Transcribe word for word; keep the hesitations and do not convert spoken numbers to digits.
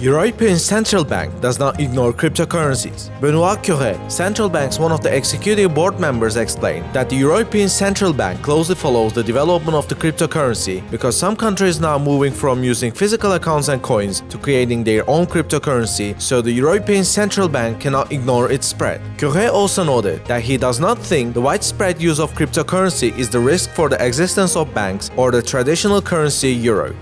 European Central Bank does not ignore cryptocurrencies. Benoît Cœuré, Central Bank's one of the executive board members, explained that the European Central Bank closely follows the development of the cryptocurrency because some countries now moving from using physical accounts and coins to creating their own cryptocurrency, so the European Central Bank cannot ignore its spread. Cœuré also noted that he does not think the widespread use of cryptocurrency is the risk for the existence of banks or the traditional currency euro.